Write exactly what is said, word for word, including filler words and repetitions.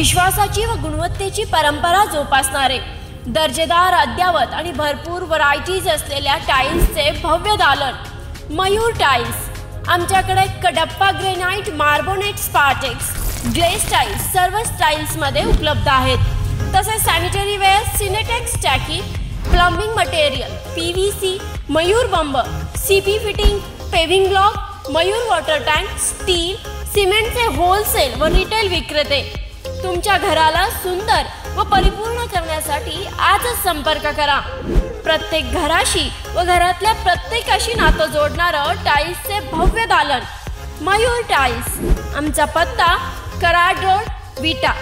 विश्वासाची व गुणवत्तेची परंपरा जोपासणारे दर्जेदार अद्यावत आणि भरपूर व्हरायटीज असलेल्या टाईल्सचे भव्य दालन मयूर टाईल्स। आमच्याकडे Kadappa granite, मार्बोनेट, Spartex, glaze tiles सर्व स्टाईल्समध्ये उपलब्ध आहेत। तसेच सॅनिटरी वेअर, सिनेटेक्स टाकी, plumbing material, P V C, Mayur बंब, CP fitting, paving block, Mayur water tank, steel, सिमेंटचे होलसेल व रिटेल विक्रेते। तुमच्या घराला सुंदर व परिपूर्ण करण्यासाठी आजच संपर्क करा। प्रत्येक घराशी व घरातल्या प्रत्येकाशी नातं जोडणारं टाईल्सचे भव्य दालन मयूर टाईल्स। आमचा पत्ता कराड रोड, विटा।